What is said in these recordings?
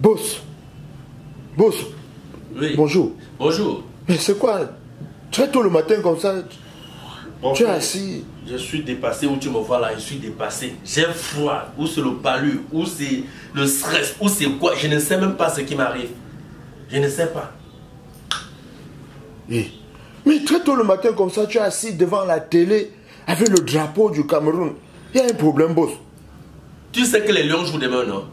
Boss. Oui. Bonjour. Bonjour. Mais c'est quoi? Très tôt le matin comme ça, bon, tu es assis. Je suis dépassé où tu me vois là, je suis dépassé. J'ai froid, ou c'est le palu, ou c'est le stress, ou c'est quoi. Je ne sais même pas ce qui m'arrive. Je ne sais pas. Oui. Mais très tôt le matin comme ça, tu es assis devant la télé avec le drapeau du Cameroun. Il y a un problème, boss. Tu sais que les Lions jouent demain, non?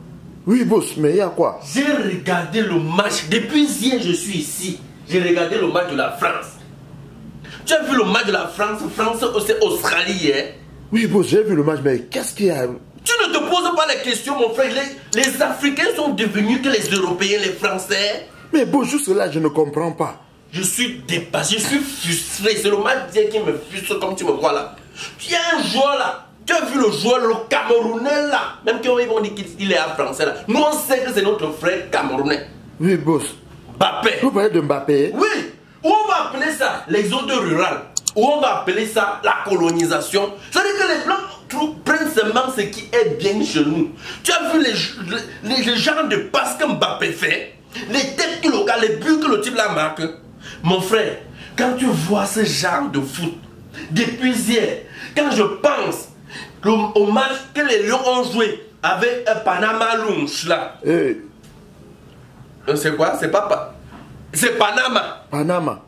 Oui, boss, mais il y a quoi? J'ai regardé le match. Depuis hier, je suis ici. J'ai regardé le match de la France. Tu as vu le match de la France? France, c'est Australie hier. Hein? Oui, boss, j'ai vu le match, mais qu'est-ce qu'il y a? Tu ne te poses pas la question, mon frère. Les Africains sont devenus que les Européens, les Français. Mais boss, juste là, je ne comprends pas. Je suis dépassé, je suis frustré. C'est le match d'hier qui me frustre comme tu me vois là. Il y a un joueur là. Tu as vu le joueur, le Camerounais là? Même quand ils vont dire qu'il est un Français là. Nous on sait que c'est notre frère Camerounais. Oui, boss. Mbappé. Vous parlez de Mbappé? Oui. Où on va appeler ça les zones rurales? Où on va appeler ça la colonisation? C'est-à-dire que les Blancs prennent seulement ce qui est bien chez nous. Tu as vu les genres de passes que Mbappé fait? Les têtes que le gars, les buts que le type là marque? Mon frère, quand tu vois ce genre de foot, depuis hier, quand je pense au match que les Lions ont joué avec un Panama Lounge là. Hey. C'est quoi? C'est pas... C'est Panama. Panama.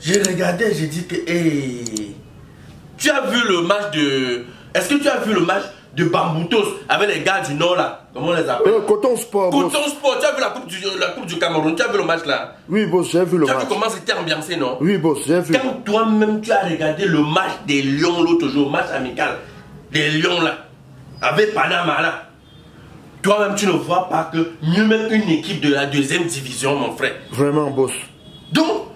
J'ai regardé, j'ai dit que... Hey. Tu as vu le match de... Est-ce que tu as vu le match de Bamboutos avec les gars du Nord là? Comment on les appelle? Coton Sport. Coton Sport. Tu as vu la coupe du Cameroun? Tu as vu le match là? Oui, boss, j'ai vu le match. Tu as vu comment c'était ambiancé, non? Oui, boss, j'ai vu. Quand toi-même tu as regardé le match des Lions l'autre jour, match amical des Lions là, avec Panama là, toi-même tu ne vois pas que mieux même une équipe de la deuxième division, mon frère. Vraiment, boss. Donc,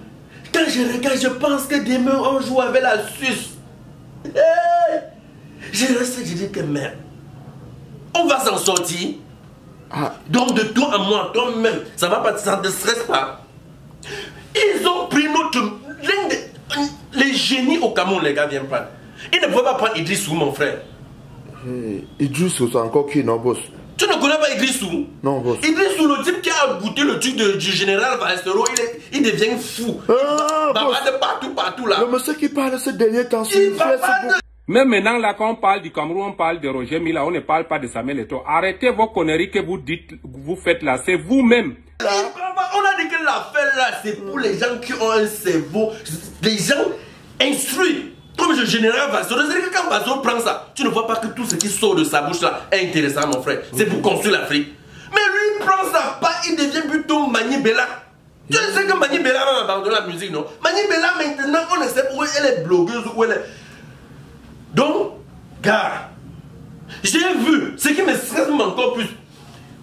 quand je regarde, je pense que demain on joue avec la Suisse. Hey! J'ai resté, j'ai dit que merde, on va s'en sortir. Ah. Donc de toi à moi, toi-même, ça va pas, ça ne te stresse pas. Ils ont pris notre... Les génies au Cameroun, les gars, viennent prendre. Ils ne peuvent pas prendre Idrissou, mon frère. Hey, Idrissou, c'est encore qui, non, boss? Tu ne connais pas Idrissou? Non, boss. Idrissou, le type qui a goûté le truc du général Valestero, il devient fou. Ah, il va de partout là. Le monsieur qui parle ces derniers temps, il va pas de... Même maintenant, là, quand on parle du Cameroun, on parle de Roger Mila, on ne parle pas de Samuel Leto. Arrêtez vos conneries que vous dites, vous faites là, c'est vous-même. On a dit que l'affaire là, c'est pour les gens qui ont un cerveau, des gens instruits. Comme le général Vazio, c'est-à-dire que quand Vazio prend ça, tu ne vois pas que tout ce qui sort de sa bouche là est intéressant, mon frère. C'est pour construire l'Afrique. Mais lui, il prend ça pas, il devient plutôt Mani Bella. Tu sais que Mani Bella va abandonner la musique, non? Mani Bella, maintenant, on ne sait où elle est blogueuse, où elle est. Donc, gars, j'ai vu, ce qui me stresse encore plus,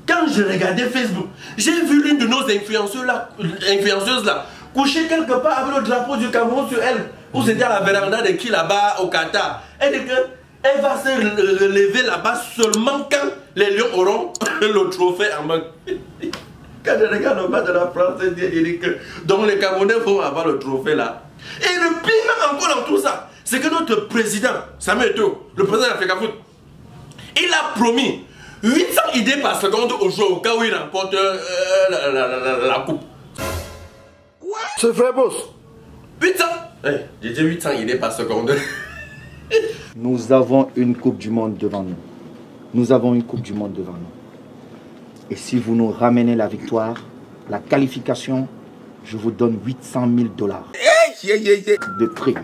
quand je regardais Facebook, j'ai vu l'une de nos influenceuses là, coucher quelque part avec le drapeau du Cameroun sur elle, ou c'était à la véranda de qui là-bas au Qatar. Elle dit qu'elle va se relever là-bas seulement quand les Lions auront le trophée en main. Quand je regarde le match de la France, elle dit que donc les Camerounais vont avoir le trophée là. Et le pire encore dans tout ça, c'est que notre président, Samuel Eto'o, le président de la FECAFOOT, il a promis 800 idées par seconde au joueur au cas où il remporte la coupe. Quoi? C'est vrai, boss. 800? Hey, j'ai dit 800 idées par seconde. Nous avons une coupe du monde devant nous. Nous avons une coupe du monde devant nous. Et si vous nous ramenez la victoire, la qualification, je vous donne 800 000 $. De prix.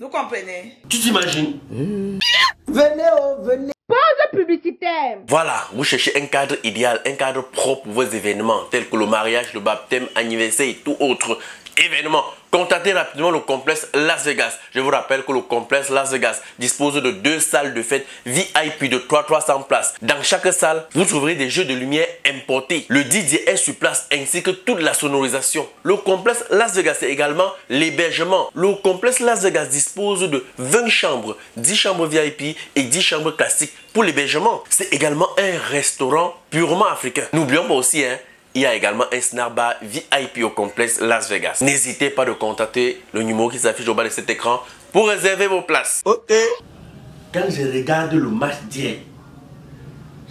Vous comprenez? Tu t'imagines? Venez, oh, venez. Pause publicitaire. Voilà, vous cherchez un cadre idéal, un cadre propre pour vos événements, tels que le mariage, le baptême, anniversaire et tout autre événement. Contactez rapidement le complexe Las Vegas. Je vous rappelle que le complexe Las Vegas dispose de 2 salles de fête VIP de 300 places. Dans chaque salle, vous trouverez des jeux de lumière importés. Le DJ est sur place ainsi que toute la sonorisation. Le complexe Las Vegas est également l'hébergement. Le complexe Las Vegas dispose de 20 chambres, 10 chambres VIP et 10 chambres classiques pour l'hébergement. C'est également un restaurant purement africain. N'oublions pas aussi, hein, il y a également un snack bar VIP au complexe Las Vegas. N'hésitez pas de contacter le numéro qui s'affiche au bas de cet écran pour réserver vos places. Ok. Quand je regarde le match d'hier,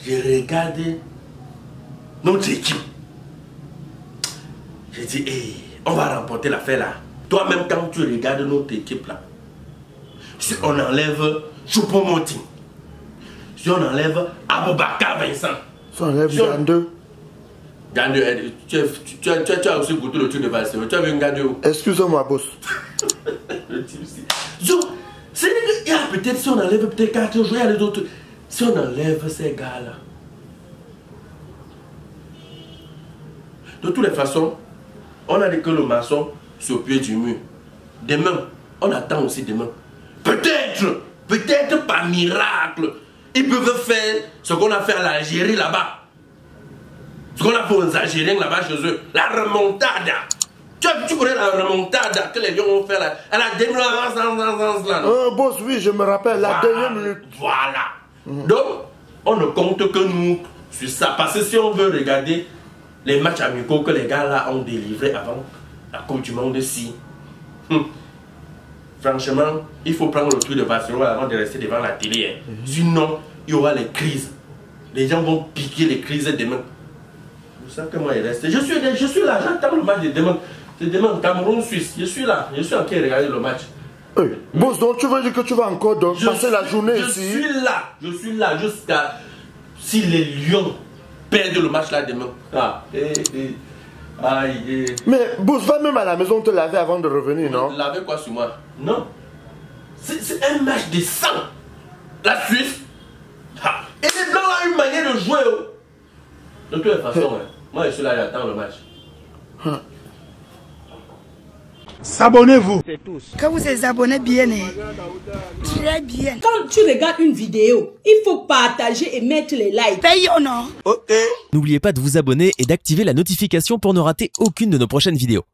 j'ai regardé notre équipe. J'ai dit, hey, on va remporter l'affaire là. Toi-même, quand tu regardes notre équipe là, si on enlève Choupo-Moting, si on enlève Aboubakar Vincent, si on enlève Yandeux, tu as aussi goûté le truc de Valserot. Tu as vu un gars où? Excusez-moi, boss. Le type aussi. Il y a peut-être, si on enlève peut-être 4 joueurs, il y a les autres. Si on enlève ces gars-là, de toutes les façons, on a dit que le maçon sur le pied du mur. Demain, on attend aussi demain. Peut-être par miracle, ils peuvent faire ce qu'on a fait à l'Algérie là-bas. Ce qu'on a fait aux Algériens là-bas chez eux. La remontada. Tu connais la remontada que les gens ont fait là. À la dernière là. Boss, oui, je me rappelle. La deuxième lutte. Voilà. Donc, on ne compte que nous sur ça. Parce que si on veut regarder les matchs amicaux que les gars là ont délivrés avant la Coupe du Monde ici. Franchement, il faut prendre le truc de Barcelone avant de rester devant la télé. Hein. Sinon, il y aura les crises. Les gens vont piquer les crises demain. C'est pour ça que moi, il reste. Je suis là, j'attends le match de demain. C'est demain, Cameroun-Suisse. Je suis là, je suis en train de regarder le match. Hey, boss, donc tu veux dire que tu vas encore donc, passer la journée ici? Je suis là jusqu'à... Si les Lions perdent le match là demain. Mais boss, va même à la maison te laver avant de revenir, non? Laver quoi sur moi? Non. C'est un match de sang. La Suisse. Et les Blancs ont une manière de jouer. De toute façon, moi je suis là, j'attends le match. S'abonnez-vous. Quand vous êtes abonnés bien, très bien. Quand tu regardes une vidéo, il faut partager et mettre les likes. Paye ou non? Ok. N'oubliez pas de vous abonner et d'activer la notification pour ne rater aucune de nos prochaines vidéos.